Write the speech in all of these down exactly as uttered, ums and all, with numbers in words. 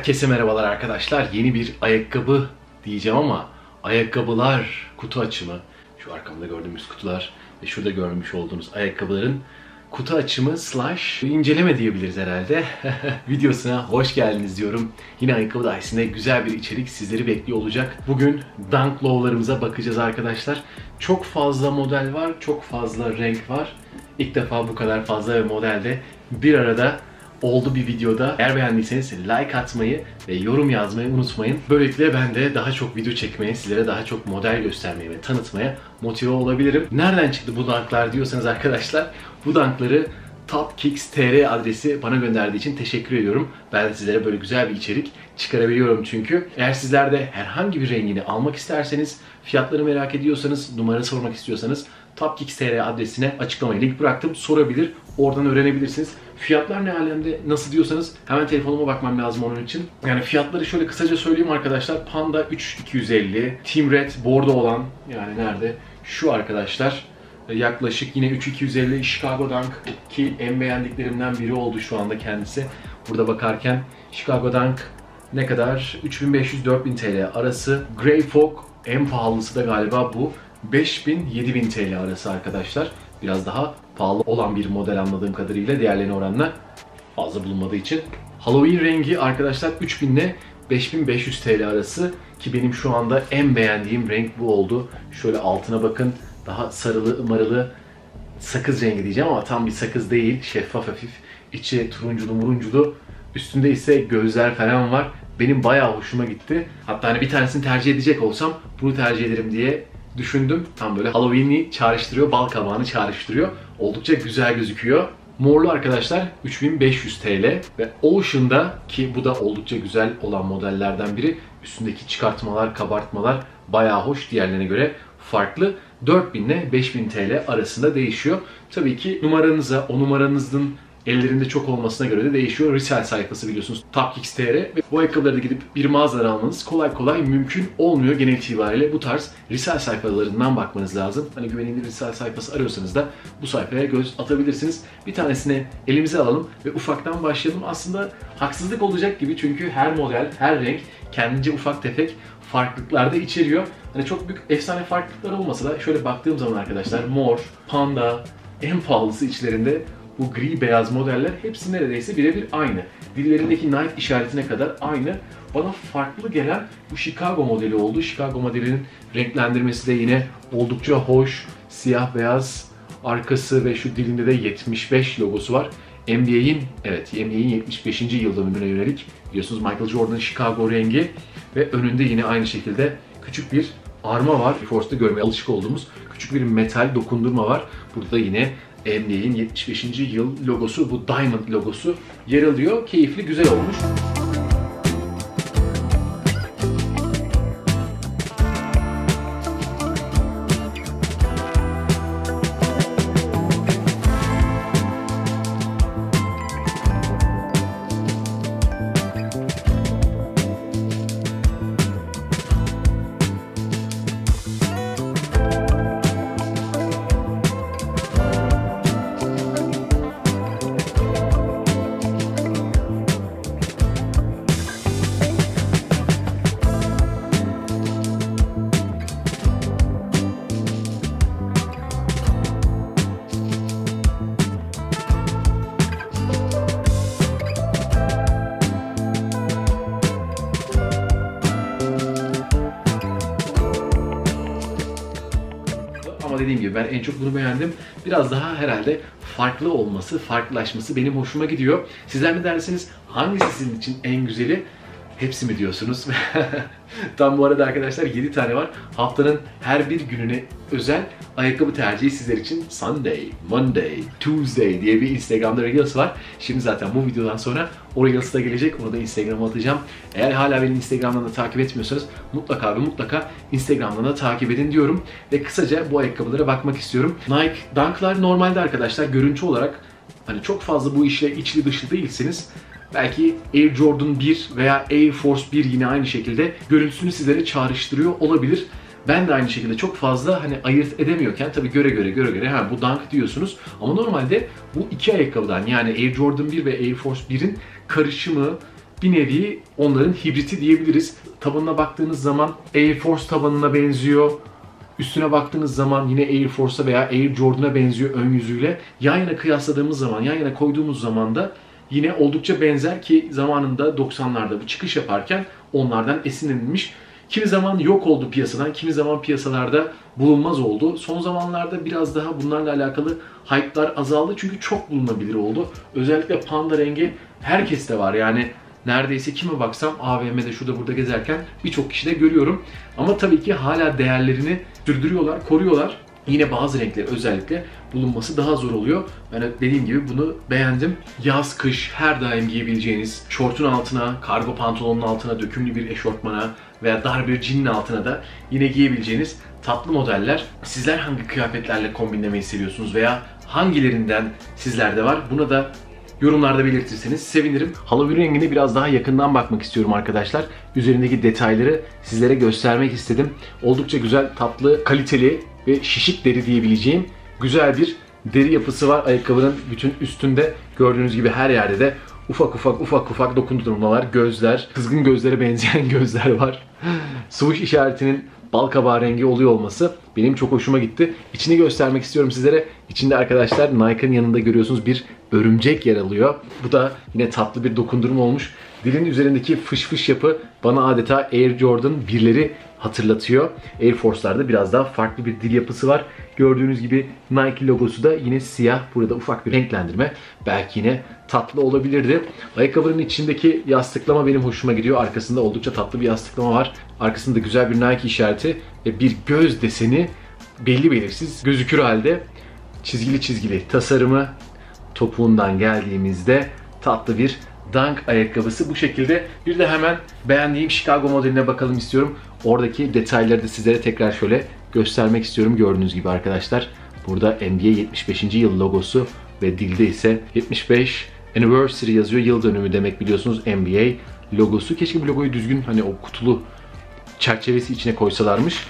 Herkese merhabalar arkadaşlar. Yeni bir ayakkabı diyeceğim ama ayakkabılar kutu açımı. Şu arkamda gördüğümüz kutular ve şurada görmüş olduğunuz ayakkabıların kutu açımı slash inceleme diyebiliriz herhalde. Videosuna hoş geldiniz diyorum. Yine Ayakkabı Dahisi'nde güzel bir içerik sizleri bekliyor olacak. Bugün Dunk Low'larımıza bakacağız arkadaşlar. Çok fazla model var, çok fazla renk var. İlk defa bu kadar fazla ve modelde bir arada oldu bir videoda. Eğer beğendiyseniz like atmayı ve yorum yazmayı unutmayın. Böylelikle ben de daha çok video çekmeye, sizlere daha çok model göstermeye ve tanıtmaya motive olabilirim. Nereden çıktı bu dunklar diyorsanız arkadaşlar, bu dunkları Topkicks T R adresi bana gönderdiği için teşekkür ediyorum. Ben de sizlere böyle güzel bir içerik çıkarabiliyorum çünkü. Eğer sizler de herhangi bir rengini almak isterseniz, fiyatları merak ediyorsanız, numara sormak istiyorsanız Topkicks T R adresine açıklamaya link bıraktım. Sorabilir, oradan öğrenebilirsiniz. Fiyatlar ne alemde, nasıl diyorsanız hemen telefonuma bakmam lazım onun için. Yani fiyatları şöyle kısaca söyleyeyim arkadaşlar. Panda üç bin iki yüz elli, Team Red bordo olan, yani nerede? Şu arkadaşlar. Yaklaşık yine üç bin iki yüz elli. Chicago Dunk ki en beğendiklerimden biri oldu şu anda kendisi. Burada bakarken Chicago Dunk ne kadar? üç bin beş yüz dört bin T L arası. Grey Fog en pahalısı da galiba bu. beş bin yedi bin T L arası arkadaşlar. Biraz daha pahalı olan bir model anladığım kadarıyla, diğerlerine oranla fazla bulunmadığı için. Halloween rengi arkadaşlar üç bin ile beş bin beş yüz T L arası ki benim şu anda en beğendiğim renk bu oldu. Şöyle altına bakın, daha sarılı marılı, sakız rengi diyeceğim ama tam bir sakız değil, şeffaf hafif, içi turunculu murunculu, üstünde ise gözler falan var. Benim bayağı hoşuma gitti. Hatta hani bir tanesini tercih edecek olsam bunu tercih ederim diye düşündüm. Tam böyle Halloween'i çağrıştırıyor, bal kabağını çağrıştırıyor. Oldukça güzel gözüküyor. Morlu arkadaşlar üç bin beş yüz T L ve Ocean'da ki bu da oldukça güzel olan modellerden biri. Üstündeki çıkartmalar, kabartmalar bayağı hoş, diğerlerine göre farklı. dört bin ile beş bin T L arasında değişiyor. Tabii ki numaranıza, o numaranızın ellerinde çok olmasına göre de değişiyor. Resell sayfası biliyorsunuz Topkicks T R ve bu ayakkabıları da gidip bir mağazadan almanız kolay kolay mümkün olmuyor genel itibariyle. Bu tarz resell sayfalarından bakmanız lazım. Hani güvenilir resell sayfası arıyorsanız da bu sayfaya göz atabilirsiniz. Bir tanesini elimize alalım ve ufaktan başlayalım. Aslında haksızlık olacak gibi çünkü her model, her renk kendince ufak tefek farklılıklar da içeriyor. Hani çok büyük efsane farklılıklar olmasa da şöyle baktığım zaman arkadaşlar mor, panda, en pahalısı içlerinde bu gri beyaz modeller hepsi neredeyse birebir aynı. Dillerindeki Nike işaretine kadar aynı. Bana farklı gelen bu Chicago modeli oldu. Chicago modelinin renklendirmesi de yine oldukça hoş. Siyah beyaz arkası ve şu dilinde de yetmiş beş logosu var. N B A'in, evet N B A'in yetmiş beşinci yıl dönümüne yönelik biliyorsunuz Michael Jordan'ın Chicago rengi ve önünde yine aynı şekilde küçük bir arma var. Air Force'da görmeye alışık olduğumuz küçük bir metal dokundurma var. Burada yine N B A'in yetmiş beşinci yıl logosu, bu Diamond logosu yer alıyor. Keyifli, güzel olmuş. Dediğim gibi ben en çok bunu beğendim. Biraz daha herhalde farklı olması, farklılaşması benim hoşuma gidiyor. Sizler ne dersiniz? Hangisi sizin için en güzeli? Hepsi mi diyorsunuz? Tam bu arada arkadaşlar yedi tane var. Haftanın her bir gününe özel ayakkabı tercihi sizler için Sunday, Monday, Tuesday diye bir Instagram'da Reels var. Şimdi zaten bu videodan sonra o Reels da gelecek. Onu da Instagram'a atacağım. Eğer hala beni Instagram'dan da takip etmiyorsanız mutlaka ve mutlaka Instagram'dan da takip edin diyorum. Ve kısaca bu ayakkabılara bakmak istiyorum. Nike Dunk'lar normalde arkadaşlar görüntü olarak hani çok fazla bu işle içli dışlı değilseniz belki Air Jordan bir veya Air Force bir yine aynı şekilde görüntüsünü sizlere çağrıştırıyor olabilir. Ben de aynı şekilde çok fazla hani ayırt edemiyorken tabii göre göre göre göre ha bu Dunk diyorsunuz. Ama normalde bu iki ayakkabıdan yani Air Jordan bir ve Air Force bir'in karışımı bir nevi onların hibriti diyebiliriz. Tabanına baktığınız zaman Air Force tabanına benziyor. Üstüne baktığınız zaman yine Air Force'a veya Air Jordan'a benziyor ön yüzüyle. Yan yana kıyasladığımız zaman, yan yana koyduğumuz zaman da yine oldukça benzer ki zamanında doksanlarda bu çıkış yaparken onlardan esinlenilmiş. Kimi zaman yok oldu piyasadan, kimi zaman piyasalarda bulunmaz oldu. Son zamanlarda biraz daha bunlarla alakalı hype'lar azaldı çünkü çok bulunabilir oldu. Özellikle panda rengi herkeste var yani. Neredeyse kime baksam A V M'de şurada burada gezerken birçok kişi de görüyorum. Ama tabii ki hala değerlerini sürdürüyorlar, koruyorlar. Yine bazı renkler özellikle bulunması daha zor oluyor. Ben yani dediğim gibi bunu beğendim. Yaz, kış her daim giyebileceğiniz, şortun altına, kargo pantolonun altına, dökümlü bir eşortmana veya dar bir cinin altına da yine giyebileceğiniz tatlı modeller. Sizler hangi kıyafetlerle kombinlemeyi seviyorsunuz veya hangilerinden sizlerde var? Buna da yorumlarda belirtirseniz sevinirim. Halaviri rengine biraz daha yakından bakmak istiyorum arkadaşlar. Üzerindeki detayları sizlere göstermek istedim. Oldukça güzel, tatlı, kaliteli ve şişik deri diyebileceğim güzel bir deri yapısı var. Ayakkabının bütün üstünde gördüğünüz gibi her yerde de ufak ufak ufak ufak dokundurmalar, gözler, kızgın gözlere benzeyen gözler var. Swoosh işaretinin bal kabağı rengi oluyor olması benim çok hoşuma gitti. İçini göstermek istiyorum sizlere. İçinde arkadaşlar Nike'ın yanında görüyorsunuz bir örümcek yer alıyor. Bu da yine tatlı bir dokundurma olmuş. Dilin üzerindeki fış fış yapı bana adeta Air Jordan birleri hatırlatıyor. Air Force'larda biraz daha farklı bir dil yapısı var. Gördüğünüz gibi Nike logosu da yine siyah. Burada ufak bir renklendirme. Belki yine tatlı olabilirdi. Ayakkabının içindeki yastıklama benim hoşuma gidiyor. Arkasında oldukça tatlı bir yastıklama var. Arkasında güzel bir Nike işareti ve bir göz deseni belli belirsiz gözükür halde. Çizgili çizgili tasarımı topuğundan geldiğimizde tatlı bir Dunk ayakkabısı bu şekilde. Bir de hemen beğendiğim Chicago modeline bakalım istiyorum. Oradaki detayları da sizlere tekrar şöyle göstermek istiyorum. Gördüğünüz gibi arkadaşlar burada N B A yetmiş beşinci yıl logosu ve dilde ise yetmiş beş Anniversary yazıyor. Yıl dönümü demek biliyorsunuz N B A logosu. Keşke bu logoyu düzgün hani o kutulu çerçevesi içine koysalarmış.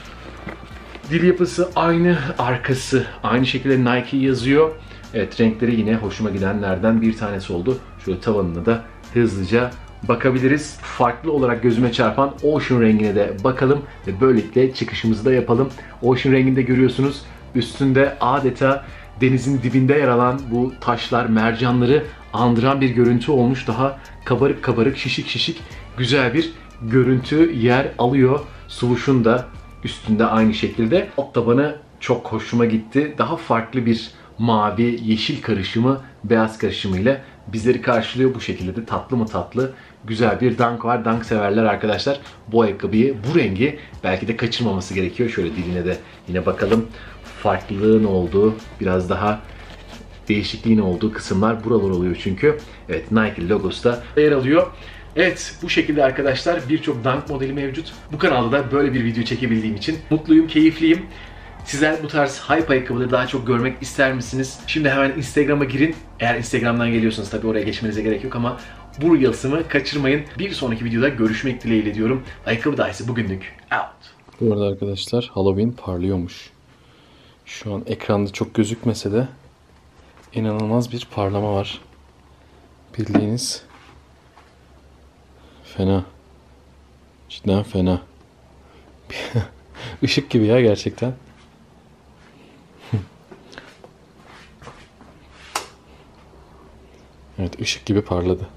Dil yapısı aynı, arkası aynı şekilde Nike yazıyor. Evet, renkleri yine hoşuma gidenlerden bir tanesi oldu. Şöyle tavanına da hızlıca bakabiliriz. Farklı olarak gözüme çarpan Ocean rengine de bakalım ve böylelikle çıkışımızı da yapalım. Ocean renginde görüyorsunuz üstünde adeta denizin dibinde yer alan bu taşlar, mercanları andıran bir görüntü olmuş. Daha kabarık kabarık, şişik şişik güzel bir görüntü yer alıyor. Swoosh'un da üstünde aynı şekilde. Alt tabanı çok hoşuma gitti. Daha farklı bir mavi, yeşil karışımı, beyaz karışımıyla bizleri karşılıyor. Bu şekilde de tatlı mı tatlı güzel bir Dunk var. Dunk severler arkadaşlar bu ayakkabıyı, bu rengi belki de kaçırmaması gerekiyor. Şöyle diline de yine bakalım. Farklılığın olduğu, biraz daha değişikliğin olduğu kısımlar buralar oluyor çünkü. Evet, Nike logosu da yer alıyor. Evet, bu şekilde arkadaşlar birçok Dunk modeli mevcut. Bu kanalda da böyle bir video çekebildiğim için mutluyum, keyifliyim. Sizler bu tarz hype ayakkabıları daha çok görmek ister misiniz? Şimdi hemen Instagram'a girin. Eğer Instagram'dan geliyorsanız tabii oraya geçmenize gerek yok ama bu Reels'ımı kaçırmayın. Bir sonraki videoda görüşmek dileğiyle diyorum. Ayakkabı Dahisi bugünlük out. Bu arada arkadaşlar Halloween parlıyormuş. Şu an ekranda çok gözükmese de inanılmaz bir parlama var. Bildiğiniz fena. Cidden fena. Işık gibi ya gerçekten. Evet, ışık gibi parladı.